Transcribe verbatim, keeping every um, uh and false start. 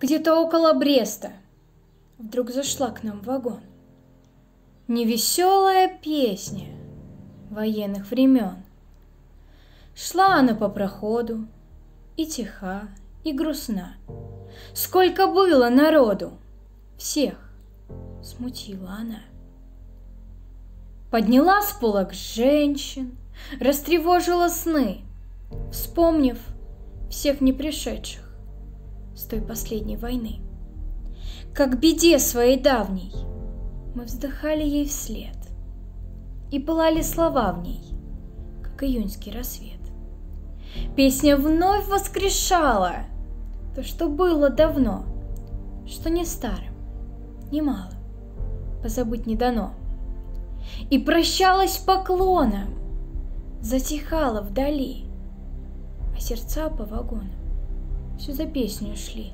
Где-то около Бреста вдруг зашла к нам в вагон. Невеселая песня военных времен. Шла она по проходу, и тиха, и грустна. Сколько было народу, всех смутила она. Подняла с полок женщин, растревожила сны, вспомнив всех не пришедших с той последней войны. Как беде своей давней мы вздыхали ей вслед, и пылали слова в ней, как июньский рассвет. Песня вновь воскрешала то, что было давно, что ни старым, ни малым позабыть не дано. И прощалась поклоном, затихала вдали, а сердца по вагонам все за песню шли.